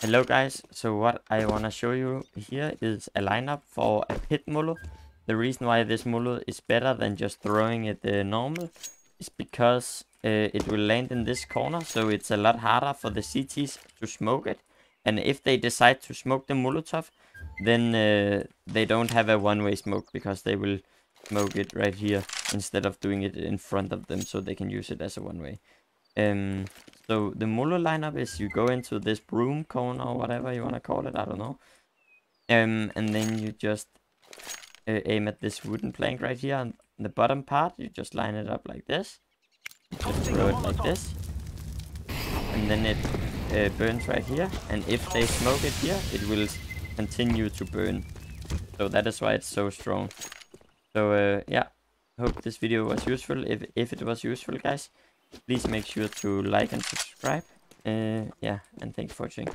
Hello guys, so what I want to show you here is a lineup for a pit molo. The reason why this molo is better than just throwing it normal is because it will land in this corner, so it's a lot harder for the CTs to smoke it. And if they decide to smoke the molotov, then they don't have a one-way smoke, because they will smoke it right here instead of doing it in front of them, so they can use it as a one-way. So the molo lineup is you go into this broom corner or whatever you want to call it, I don't know. And then you just aim at this wooden plank right here on the bottom part. You just line it up like this. Just throw it like this. And then it burns right here. And if they smoke it here, it will continue to burn. So that is why it's so strong. So yeah, hope this video was useful. If it was useful, guys, please make sure to like and subscribe. Yeah, and thanks for watching.